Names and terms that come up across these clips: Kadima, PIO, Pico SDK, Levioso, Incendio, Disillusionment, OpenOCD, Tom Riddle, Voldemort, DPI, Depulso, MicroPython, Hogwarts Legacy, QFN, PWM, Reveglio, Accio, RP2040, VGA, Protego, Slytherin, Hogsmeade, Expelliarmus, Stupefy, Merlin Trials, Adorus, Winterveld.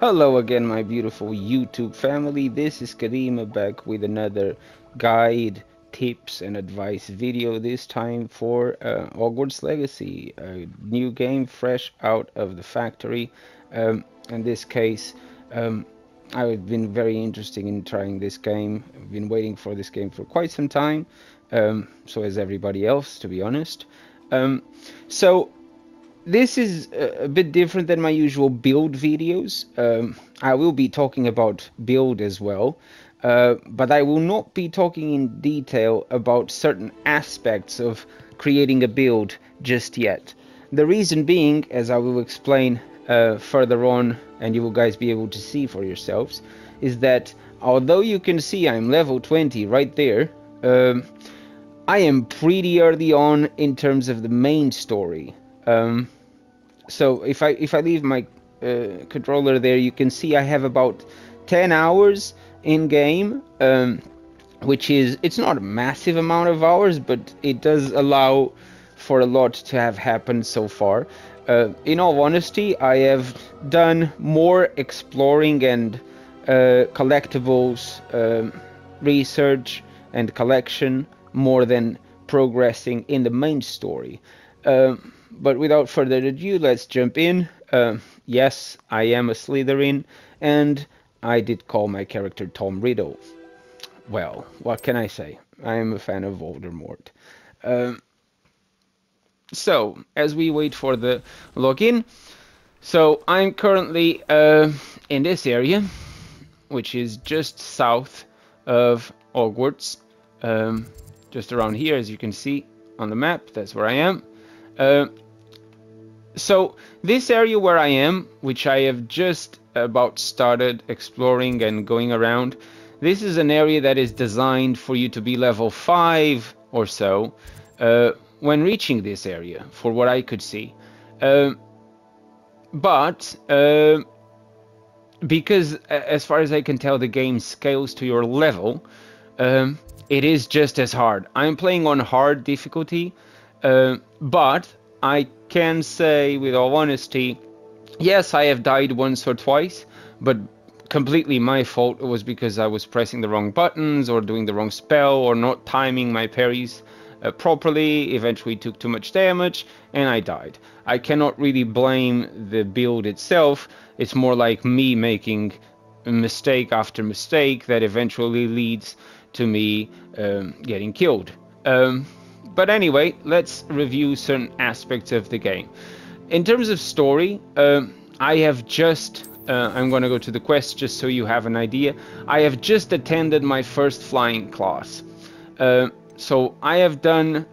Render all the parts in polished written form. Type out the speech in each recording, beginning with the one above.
Hello again, my beautiful YouTube family. This is Kadima, back with another guide, tips and advice video, this time for Hogwarts Legacy, a new game fresh out of the factory. In this case, I've been very interested in trying this game. I've been waiting for this game for quite some time, so as everybody else, to be honest. So this is a bit different than my usual build videos. I will be talking about build as well, but I will not be talking in detail about certain aspects of creating a build just yet. The reason being, as I will explain further on, and you will guys be able to see for yourselves, is that although you can see I'm level 20 right there, I am pretty early on in terms of the main story. So if I leave my controller there, you can see I have about 10 hours in game, which is, it's not a massive amount of hours, but it does allow for a lot to have happened so far. In all honesty, I have done more exploring and collectibles, research and collection, more than progressing in the main story. But without further ado, let's jump in. Yes, I am a Slytherin, and I did call my character Tom Riddle. Well, what can I say? I am a fan of Voldemort. So, as we wait for the login, so I'm currently in this area, which is just south of Hogwarts, just around here, as you can see on the map. That's where I am. So this area where I am, which I have just about started exploring and going around, this is an area that is designed for you to be level 5 or so when reaching this area, for what I could see. But because, as far as I can tell, the game scales to your level, it is just as hard. I'm playing on hard difficulty. But I can say with all honesty, yes, I have died once or twice, but completely my fault. It was because I was pressing the wrong buttons or doing the wrong spell or not timing my parries properly, eventually took too much damage, and I died. I cannot really blame the build itself. It's more like me making mistake after mistake that eventually leads to me getting killed. But anyway, let's review certain aspects of the game. In terms of story, I have just, I'm going to go to the quest just so you have an idea. I have just attended my first flying class. So I have done,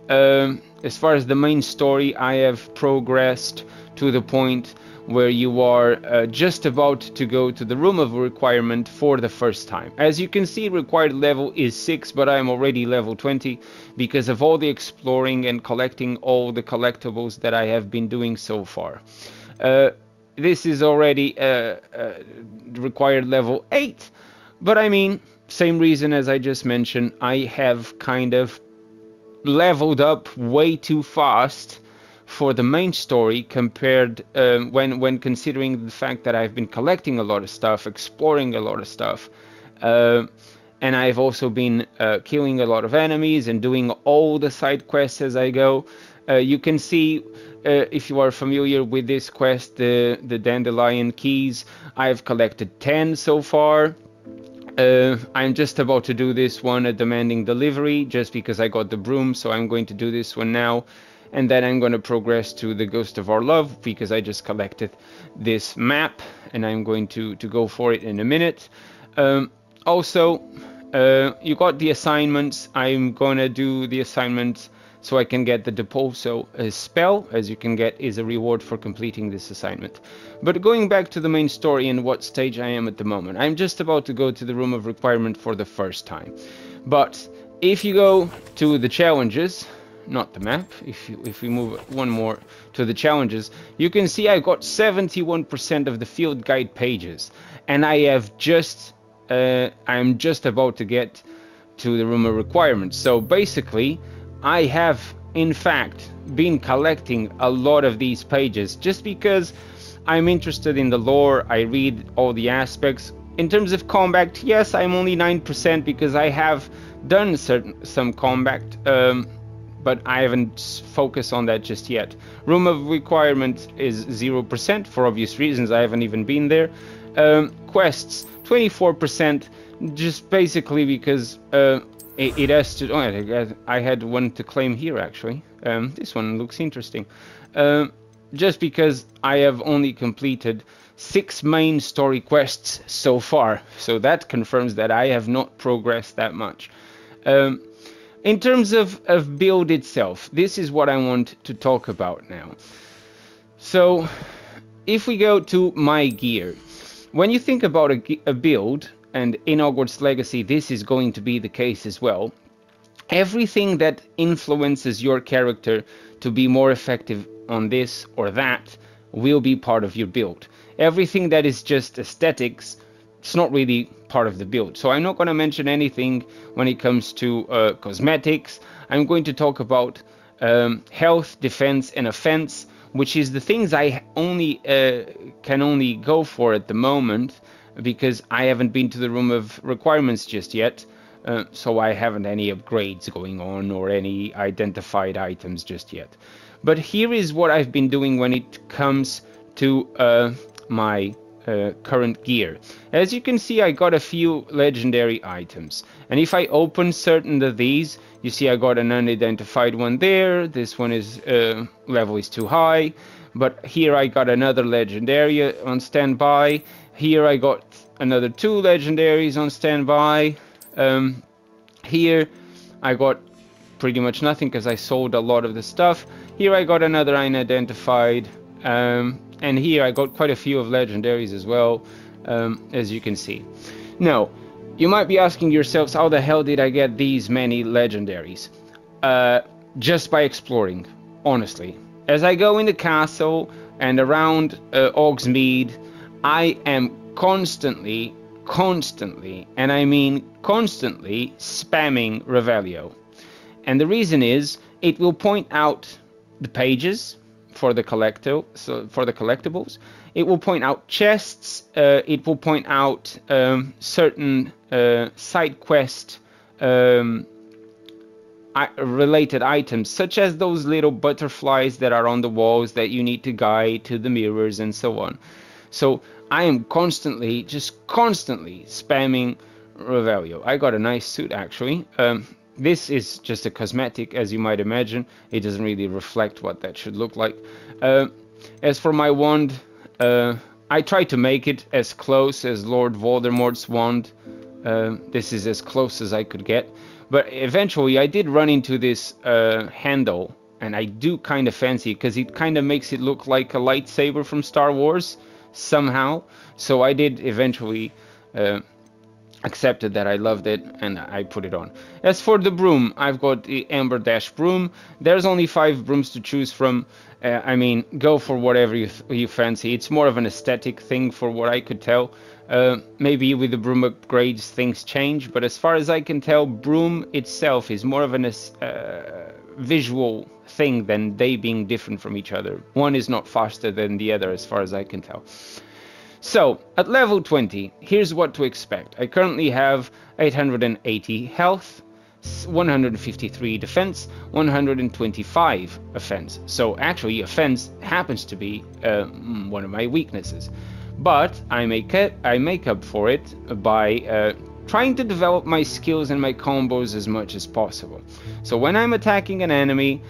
as far as the main story, I have progressed to the point where you are just about to go to the Room of Requirement for the first time. As you can see, required level is 6, but I'm already level 20 because of all the exploring and collecting all the collectibles that I have been doing so far. This is already required level 8, but I mean, same reason as I just mentioned, I have kind of leveled up way too fast for the main story compared when considering the fact that I've been collecting a lot of stuff, exploring a lot of stuff, and I've also been killing a lot of enemies and doing all the side quests as I go. You can see, if you are familiar with this quest, the Dandelion Keys, I've collected 10 so far. I'm just about to do this one, a Demanding Delivery, just because I got the broom, so I'm going to do this one now. And then I'm going to progress to the Ghost of Our Love because I just collected this map and I'm going to go for it in a minute. Also, you got the assignments. I'm going to do the assignments so I can get the Depulso spell, as you can get is a reward for completing this assignment. But going back to the main story and what stage I am at the moment, I'm just about to go to the Room of Requirement for the first time. But if you go to the challenges, not the map, if we move one more to the challenges, you can see I got 71% of the field guide pages, and I have just I'm just about to get to the Room of Requirements. So basically I have in fact been collecting a lot of these pages just because I'm interested in the lore, I read all the aspects. In terms of combat, yes, I'm only 9% because I have done some combat, but I haven't focused on that just yet. Room of Requirement is 0% for obvious reasons, I haven't even been there. Quests, 24%, just basically because it has to... Oh, I had one to claim here, actually. This one looks interesting. Just because I have only completed 6 main story quests so far, so that confirms that I have not progressed that much. In terms of build itself, this is what I want to talk about now. So if we go to my gear, when you think about a build, and in Hogwarts Legacy this is going to be the case as well, everything that influences your character to be more effective on this or that will be part of your build. Everything that is just aesthetics, it's not really part of the build. So I'm not going to mention anything when it comes to cosmetics. I'm going to talk about health, defense and offense, which is the things I only can go for at the moment because I haven't been to the Room of Requirements just yet. So I haven't any upgrades going on or any identified items just yet. But here is what I've been doing when it comes to my current gear. As you can see, I got a few legendary items. And if I open certain of these, you see I got an unidentified one there. This one is level is too high. But here I got another legendary on standby. Here I got another 2 legendaries on standby. Here I got pretty much nothing because I sold a lot of the stuff. Here I got another unidentified, and here I got quite a few of legendaries as well, as you can see. Now, you might be asking yourselves, how the hell did I get these many legendaries? Just by exploring, honestly. As I go in the castle and around Hogsmeade, I am constantly, and I mean constantly, spamming Reveglio. And the reason is, it will point out the pages for the collectibles. It will point out chests. It will point out certain side quest related items, such as those little butterflies that are on the walls that you need to guide to the mirrors and so on. So I am constantly, just constantly spamming Reveglio. I got a nice suit, actually. This is just a cosmetic, as you might imagine. It doesn't really reflect what that should look like. As for my wand, I try to make it as close as Lord Voldemort's wand. This is as close as I could get. But eventually I did run into this handle, and I do kind of fancy it because it kind of makes it look like a lightsaber from Star Wars somehow. So I did eventually... accepted that I loved it and I put it on. As for the broom, I've got the Amber Dash broom. There's only 5 brooms to choose from. I mean, go for whatever you fancy. It's more of an aesthetic thing for what I could tell. Maybe with the broom upgrades things change, but as far as I can tell, broom itself is more of an visual thing than they being different from each other. One is not faster than the other as far as I can tell. So, at level 20, here's what to expect. I currently have 880 health, 153 defense, 125 offense. So, actually, offense happens to be one of my weaknesses. But I make up for it by trying to develop my skills and my combos as much as possible. So, when I'm attacking an enemy,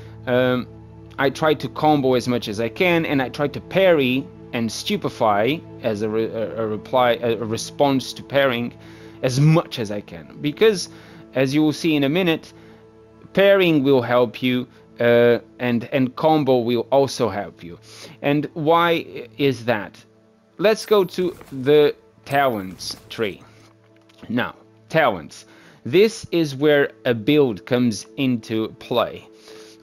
I try to combo as much as I can, and I try to parry and Stupefy as a response to parrying as much as I can, because as you will see in a minute, parrying will help you and combo will also help you. And why is that? Let's go to the talents tree. Now, talents, this is where a build comes into play.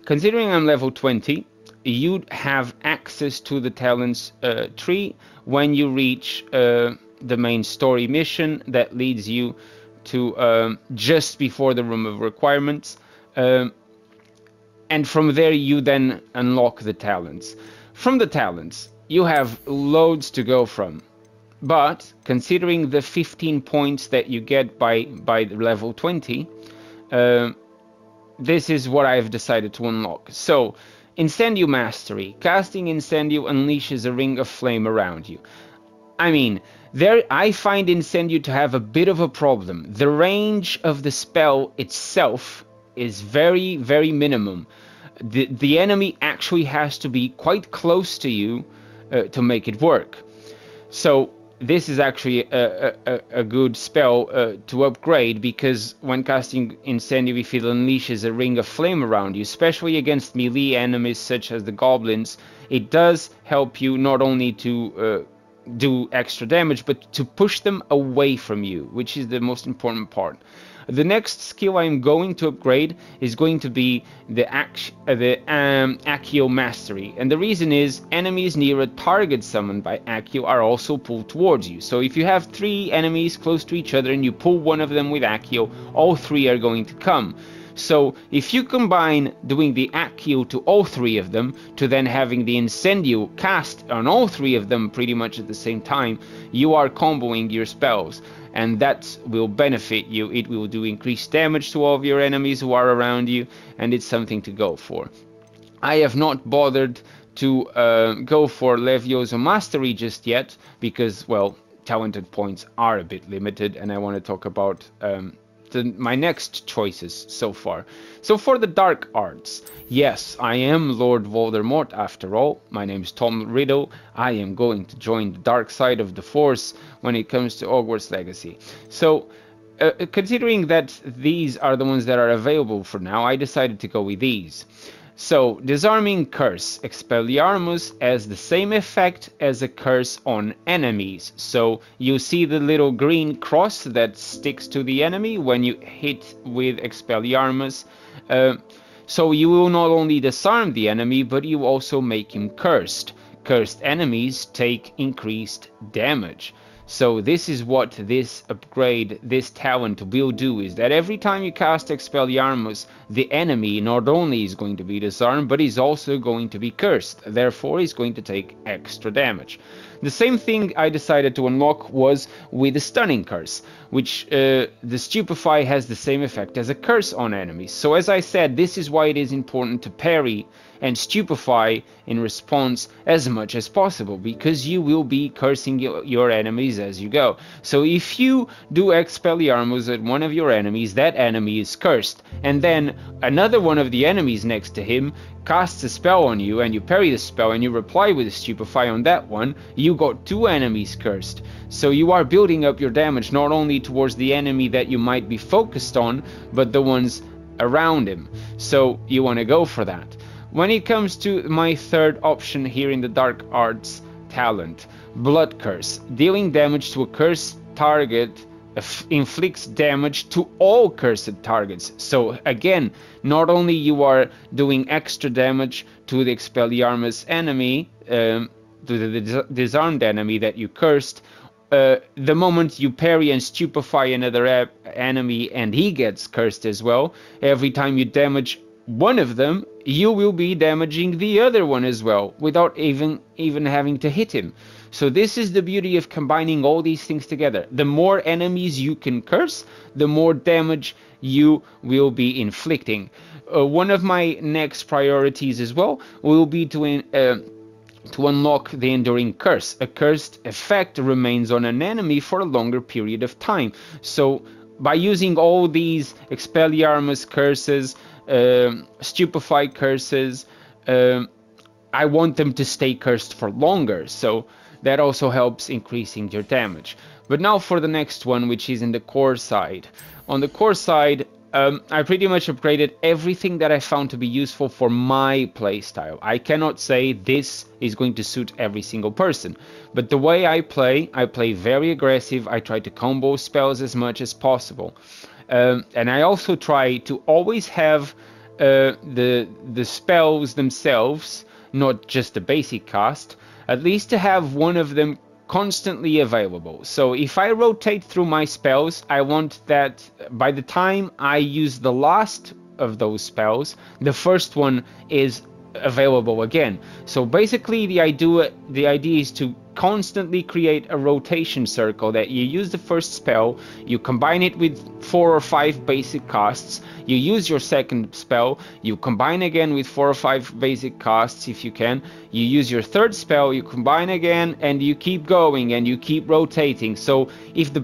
Considering I'm level 20, you have access to the talents tree when you reach the main story mission that leads you to just before the Room of Requirements, and from there you then unlock the talents. From the talents, you have loads to go from. But considering the 15 points that you get by level 20, this is what I've decided to unlock. So, Incendio Mastery. Casting Incendio unleashes a ring of flame around you. I mean, there I find Incendio to have a bit of a problem. The range of the spell itself is very, very minimum. The enemy actually has to be quite close to you to make it work. So this is actually a good spell to upgrade, because when casting Incendio, if it unleashes a ring of flame around you, especially against melee enemies such as the goblins, it does help you not only to do extra damage, but to push them away from you, which is the most important part. The next skill I'm going to upgrade is going to be the Accio Mastery. And the reason is, enemies near a target summoned by Accio are also pulled towards you. So if you have 3 enemies close to each other and you pull one of them with Accio, all 3 are going to come. So if you combine doing the Accio to all 3 of them, to then having the Incendio cast on all 3 of them pretty much at the same time, you are comboing your spells. And that will benefit you. It will do increased damage to all of your enemies who are around you, and it's something to go for. I have not bothered to go for Levioso Mastery just yet, because, well, talented points are a bit limited, and I want to talk about my next choices so far. So for the dark arts, yes, I am Lord Voldemort after all. My name is Tom Riddle. I am going to join the dark side of the force when it comes to Hogwarts Legacy. So considering that these are the ones that are available for now, I decided to go with these. So Disarming Curse. Expelliarmus has the same effect as a curse on enemies. So you see the little green cross that sticks to the enemy when you hit with Expelliarmus. So you will not only disarm the enemy, but you also make him cursed. Cursed enemies take increased damage. So this is what this upgrade, this talent will do, is that every time you cast Expelliarmus, the enemy not only is going to be disarmed, but is also going to be cursed. Therefore, he's going to take extra damage. The same thing I decided to unlock was with the Stunning Curse, which the Stupefy has the same effect as a curse on enemies. So as I said, this is why it is important to parry and stupefy in response as much as possible, because you will be cursing your enemies as you go. So if you do Expelliarmus at one of your enemies, that enemy is cursed, and then another one of the enemies next to him casts a spell on you, and you parry the spell and you reply with a Stupefy on that one, you got 2 enemies cursed. So you are building up your damage not only towards the enemy that you might be focused on, but the ones around him. So you want to go for that. When it comes to my third option here in the Dark Arts talent, Blood Curse. Dealing damage to a cursed target inflicts damage to all cursed targets. So again, not only you are doing extra damage to the Expelliarmus enemy, to the disarmed enemy that you cursed, the moment you parry and stupefy another enemy and he gets cursed as well, every time you damage one of them, you will be damaging the other one as well, without even having to hit him. So this is the beauty of combining all these things together. The more enemies you can curse, the more damage you will be inflicting. One of my next priorities as well will be to unlock the Enduring Curse. A cursed effect remains on an enemy for a longer period of time. So by using all these Expelliarmus curses, Stupefy curses, I want them to stay cursed for longer, so that also helps increasing your damage. But now for the next one, which is in the core side. On the core side, I pretty much upgraded everything that I found to be useful for my playstyle. I cannot say this is going to suit every single person, but the way I play very aggressive. I try to combo spells as much as possible. And I also try to always have the spells themselves, not just the basic cast, at least to have one of them constantly available. So if I rotate through my spells, I want that by the time I use the last of those spells, the first one is available again. So basically the idea is to constantly create a rotation circle that you use the first spell, you combine it with 4 or 5 basic casts, you use your second spell, you combine again with 4 or 5 basic casts if you can, you use your third spell, you combine again, and you keep going and you keep rotating. So if the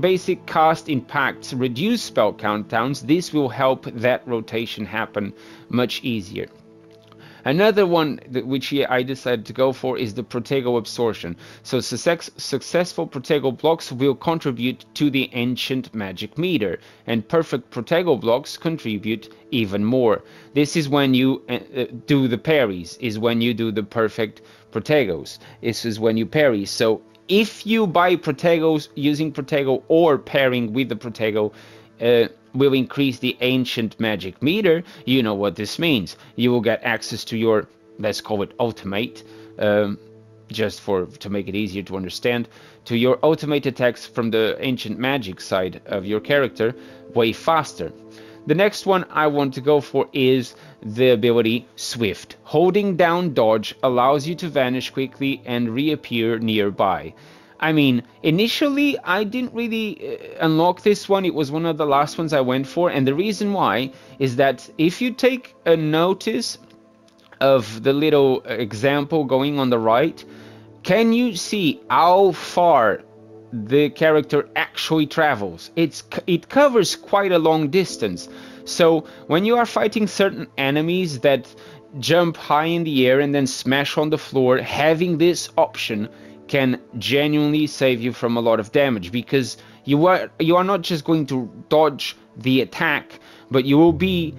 basic cast impacts reduce spell countdowns, this will help that rotation happen much easier. Another one which I decided to go for is the Protego absorption. So successful Protego blocks will contribute to the ancient magic meter, and perfect Protego blocks contribute even more. This is when you do the parries, is when you do the perfect Protegos. This is when you parry. So if you buy Protegos, using Protego or pairing with the Protego will increase the ancient magic meter, you know what this means. You will get access to your, let's call it ultimate, just to make it easier to understand, to your ultimate attacks from the ancient magic side of your character way faster. The next one I want to go for is the ability Swift. Holding down dodge allows you to vanish quickly and reappear nearby. I mean, initially I didn't really unlock this one. It was one of the last ones I went for, and the reason why is that if you take a notice of the little example going on the right, can you see how far the character actually travels? It covers quite a long distance. So when you are fighting certain enemies that jump high in the air and then smash on the floor, having this option can genuinely save you from a lot of damage, because you are not just going to dodge the attack, but you will be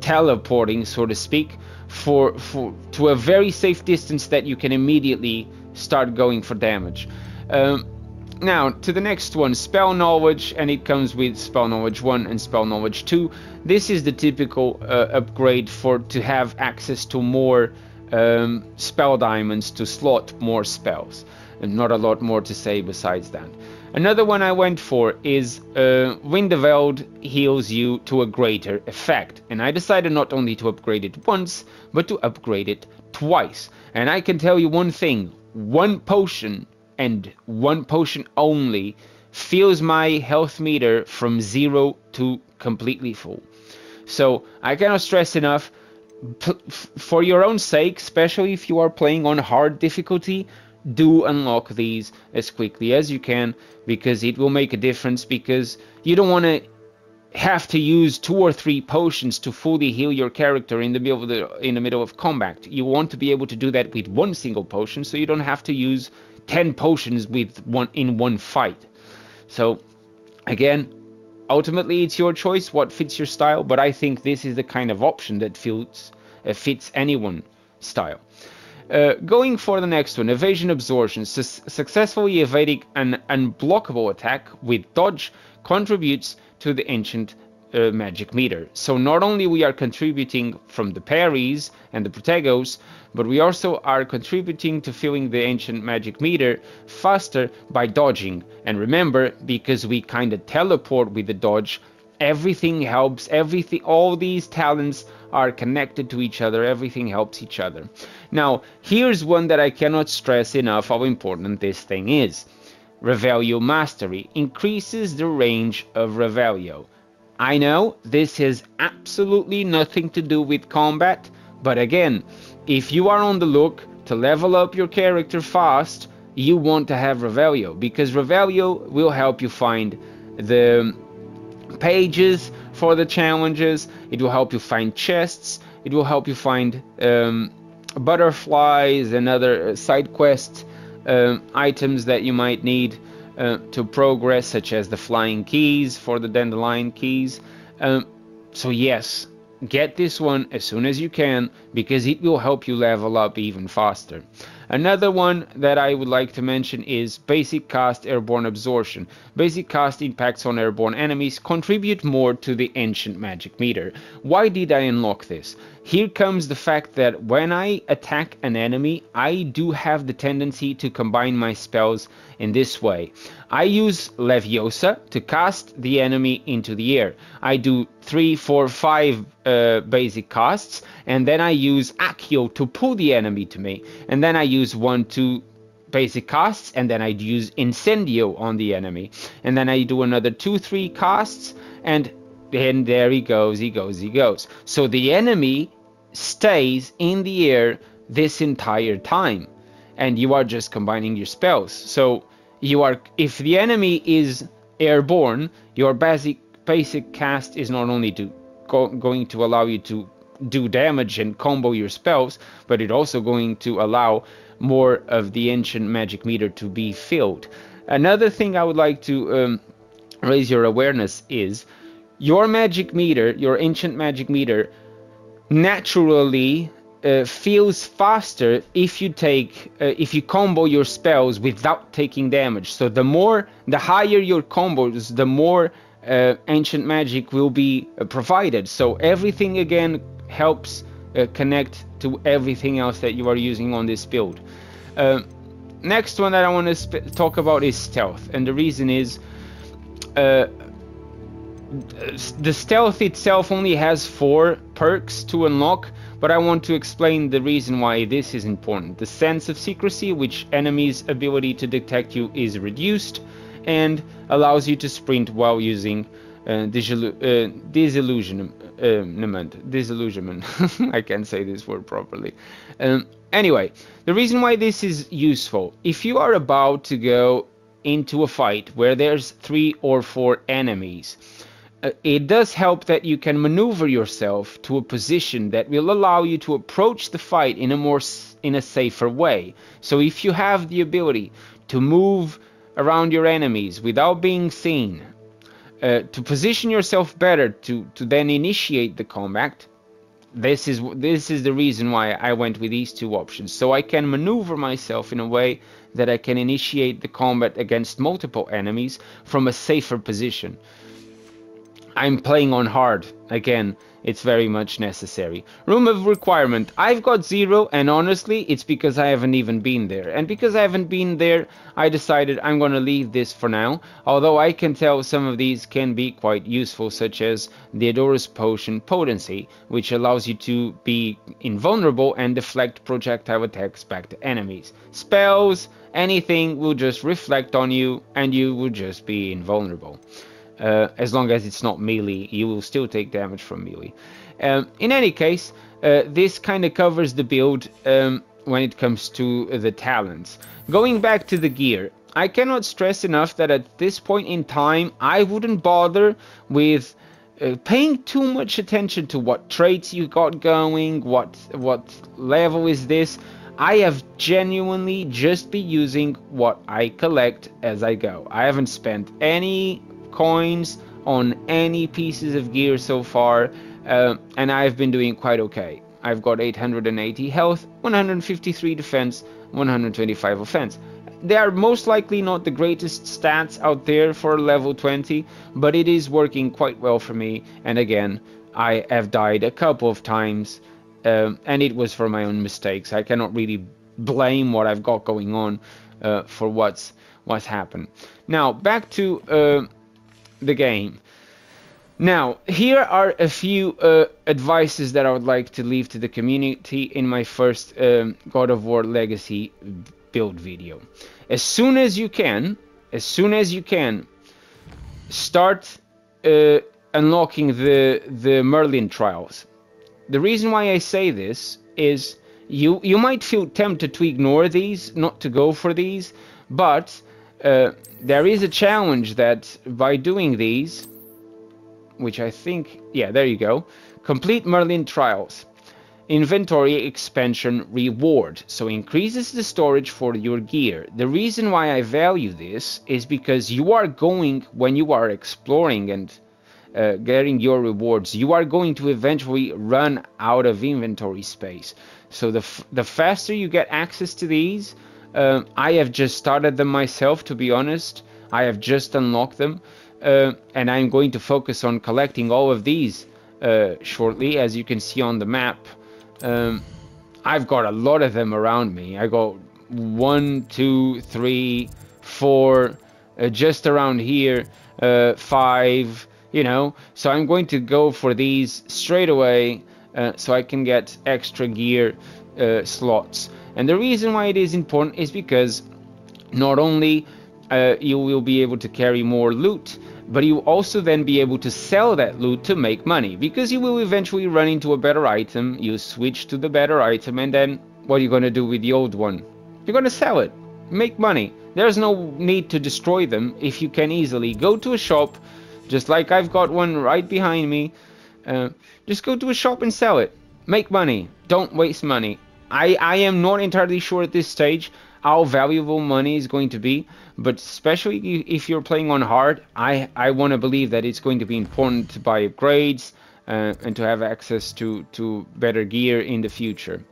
teleporting, so to speak, to a very safe distance that you can immediately start going for damage. Now to the next one, Spell Knowledge, and it comes with Spell Knowledge 1 and Spell Knowledge 2. This is the typical upgrade to have access to more spell diamonds, to slot more spells, and not a lot more to say besides that. Another one I went for is Winterveld heals you to a greater effect, and I decided not only to upgrade it once, but to upgrade it twice. And I can tell you one thing, one potion and one potion only fills my health meter from 0 to completely full. So I cannot stress enough, for your own sake, especially if you are playing on hard difficulty, do unlock these as quickly as you can, because it will make a difference, because you don't want to have to use 2 or 3 potions to fully heal your character in the middle of combat. You want to be able to do that with one single potion, so you don't have to use 10 potions in one fight. So again, ultimately, it's your choice what fits your style, but I think this is the kind of option that fits anyone's style. Going for the next one, Evasion Absorption. Successfully evading an unblockable attack with dodge contributes to the ancient magic meter. So not only we are contributing from the parries and the Protegos, but we also are contributing to filling the ancient magic meter faster by dodging. And remember, because we kind of teleport with the dodge, everything helps, all these talents are connected to each other, everything helps each other. Now, here's one that I cannot stress enough how important this thing is. Reveglio Mastery increases the range of Reveglio. I know this has absolutely nothing to do with combat, but again, if you are on the look to level up your character fast, you want to have Reveglio, because Reveglio will help you find the pages for the challenges, it will help you find chests, it will help you find butterflies and other side quest items that you might need to progress, such as the flying keys for the dandelion keys. So yes, get this one as soon as you can, because it will help you level up even faster. Another one that I would like to mention is Basic Cast Airborne Absorption. Basic cast impacts on airborne enemies contribute more to the ancient magic meter. Why did I unlock this? Here comes the fact that when I attack an enemy, I do have the tendency to combine my spells in this way. I use Leviosa to cast the enemy into the air. I do 3, 4, 5 basic casts, and then I use Accio to pull the enemy to me, and then I use 1, 2 basic casts, and then I use Incendio on the enemy, and then I do another 2, 3 casts, and there he goes, he goes, he goes. So the enemy stays in the air this entire time, and you are just combining your spells. So you are, if the enemy is airborne, your basic cast is not only going to allow you to do damage and combo your spells, but it's also going to allow more of the ancient magic meter to be filled. Another thing I would like to raise your awareness is your magic meter, your ancient magic meter, naturally feels faster if you take combo your spells without taking damage. So the higher your combos, the more ancient magic will be provided. So everything again helps connect to everything else that you are using on this build. Next one that I want to talk about is stealth, and the reason is the stealth itself only has 4 perks to unlock, but I want to explain the reason why this is important. The sense of secrecy, which enemies' ability to detect you is reduced, and allows you to sprint while using disillusionment. I can't say this word properly. Anyway, the reason why this is useful, if you are about to go into a fight where there's 3 or 4 enemies, it does help that you can maneuver yourself to a position that will allow you to approach the fight in a safer way. So if you have the ability to move around your enemies without being seen, to position yourself better to then initiate the combat, this is the reason why I went with these 2 options. So I can maneuver myself in a way that I can initiate the combat against multiple enemies from a safer position. I'm playing on hard. Again, it's very much necessary. Room of requirement. I've got 0, and honestly, it's because I haven't even been there. And because I haven't been there, I decided I'm going to leave this for now. Although I can tell some of these can be quite useful, such as the Adorus Potion Potency, which allows you to be invulnerable and deflect projectile attacks back to enemies. Spells, anything will just reflect on you, and you will just be invulnerable. As long as it's not melee, you will still take damage from melee. In any case, this kind of covers the build when it comes to the talents. Going back to the gear, I cannot stress enough that at this point in time, I wouldn't bother with paying too much attention to what traits you got going, what level is this. I have genuinely just been using what I collect as I go. I haven't spent any coins on any pieces of gear so far, and I've been doing quite okay. I've got 880 health, 153 defense, 125 offense. They are most likely not the greatest stats out there for level 20, but it is working quite well for me, and again, I have died a couple of times, and it was for my own mistakes. I cannot really blame what I've got going on for what's happened. Now, back to the game. Now, here are a few advices that I would like to leave to the community in my first God of War Legacy build video. As soon as you can, start unlocking the Merlin Trials. The reason why I say this is you might feel tempted to ignore these, not to go for these, but there is a challenge that by doing these, which I think, yeah, there you go, complete Merlin Trials, inventory expansion reward, so increases the storage for your gear. The reason why I value this is because you are going, when you are exploring and getting your rewards, you are going to eventually run out of inventory space. So the faster you get access to these, I have just started them myself, to be honest. I have just unlocked them, and I'm going to focus on collecting all of these shortly, as you can see on the map. I've got a lot of them around me. I got 1, 2, 3, 4, just around here, 5, you know. So I'm going to go for these straight away, so I can get extra gear slots. And the reason why it is important is because not only you will be able to carry more loot, but you also then be able to sell that loot to make money, because you will eventually run into a better item, you switch to the better item, and then what are you going to do with the old one? You're going to sell it, make money. There's no need to destroy them if you can easily go to a shop, just like I've got one right behind me. Just go to a shop and sell it, make money, don't waste money. I am not entirely sure at this stage how valuable money is going to be, but especially if you're playing on hard, I want to believe that it's going to be important to buy upgrades and to have access to better gear in the future.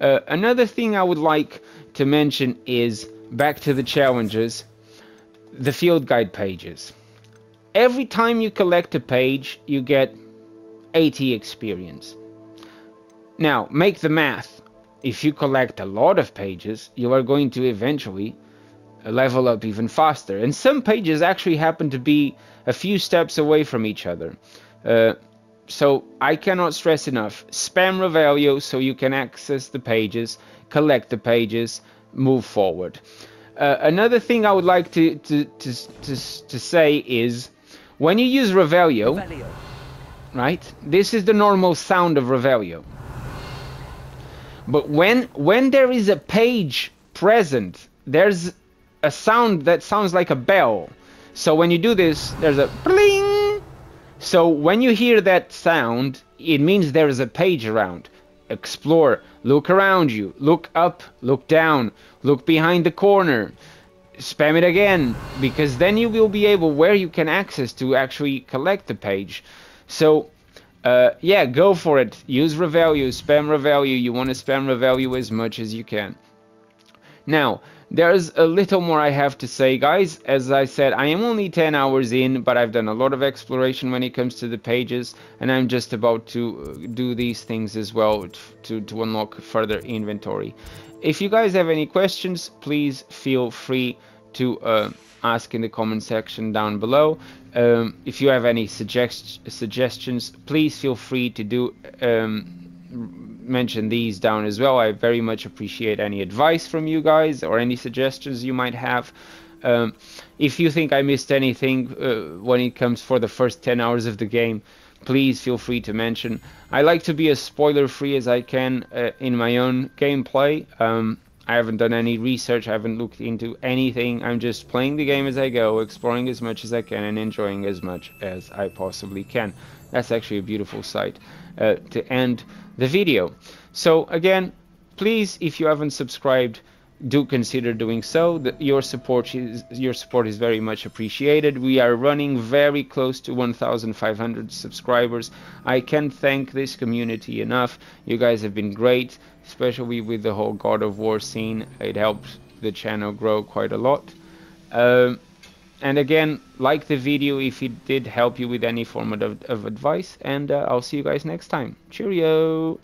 Another thing I would like to mention is, back to the challenges, the field guide pages. Every time you collect a page, you get 80 experience. Now, make the math. If you collect a lot of pages, you are going to eventually level up even faster. And some pages actually happen to be a few steps away from each other. So I cannot stress enough, spam Reveglio so you can access the pages, collect the pages, move forward. Another thing I would like to say is, when you use Reveglio, right, this is the normal sound of Reveglio. But when there is a page present, there's a sound that sounds like a bell. So when you do this, there's a bling. So when you hear that sound, it means there is a page around. Explore, look around you, look up, look down, look behind the corner, spam it again, because then you will be able where you can access to actually collect the page. So yeah, go for it, use Reveglio, spam Reveglio. You want to spam Reveglio as much as you can. Now, there's a little more I have to say, guys. As I said, I am only 10 hours in, but I've done a lot of exploration when it comes to the pages, and I'm just about to do these things as well to unlock further inventory. If you guys have any questions, please feel free to ask in the comment section down below. If you have any suggestions, please feel free to do mention these down as well. I very much appreciate any advice from you guys or any suggestions you might have. If you think I missed anything when it comes for the first 10 hours of the game, please feel free to mention. I like to be as spoiler free as I can in my own gameplay. I haven't done any research, I haven't looked into anything. I'm just playing the game as I go, exploring as much as I can and enjoying as much as I possibly can. That's actually a beautiful sight to end the video. So again, please, if you haven't subscribed, do consider doing so. Your support is very much appreciated. We are running very close to 1,500 subscribers. I can't thank this community enough. You guys have been great, especially with the whole God of War scene. It helped the channel grow quite a lot. And again, like the video if it did help you with any form of advice, and I'll see you guys next time. Cheerio!